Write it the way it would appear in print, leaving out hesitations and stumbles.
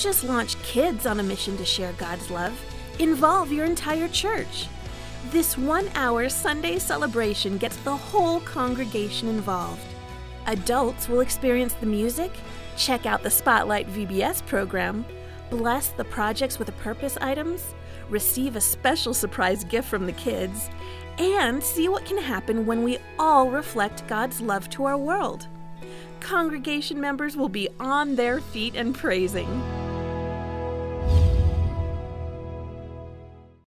Don't just launch kids on a mission to share God's love. Involve your entire church. This 1-hour Sunday celebration gets the whole congregation involved. Adults will experience the music, check out the Spotlight VBS program, bless the Projects with a Purpose items, receive a special surprise gift from the kids, and see what can happen when we all reflect God's love to our world. Congregation members will be on their feet and praising.